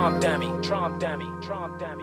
ที่ได้อวดตามึงก็ไม่ได้ถ้ามึงไม่ทำพวกกูรอ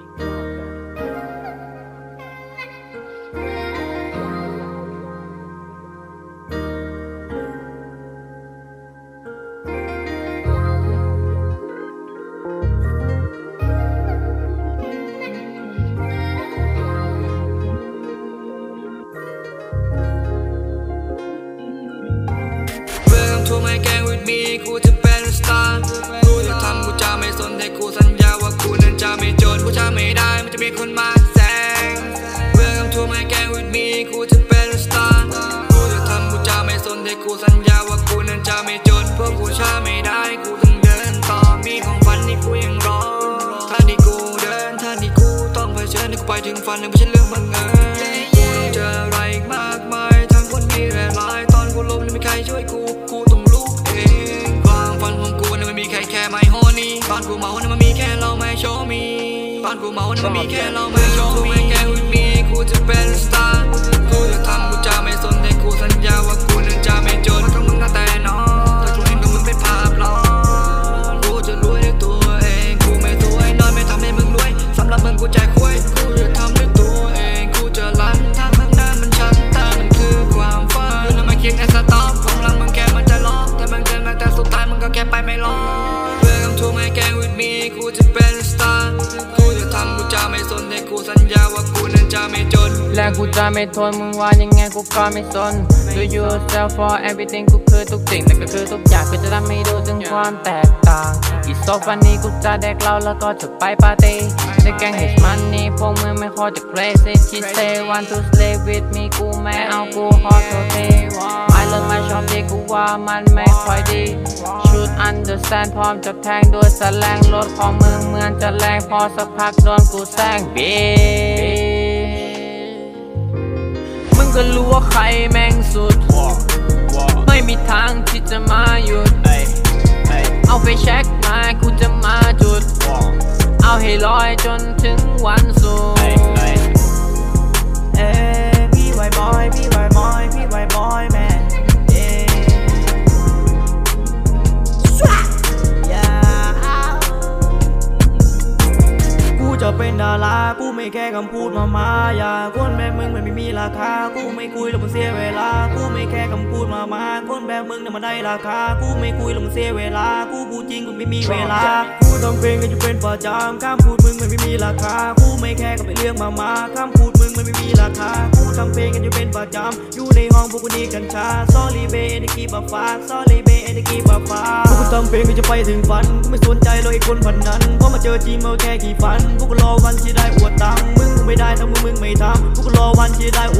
วันที่ได้อ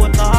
วดตา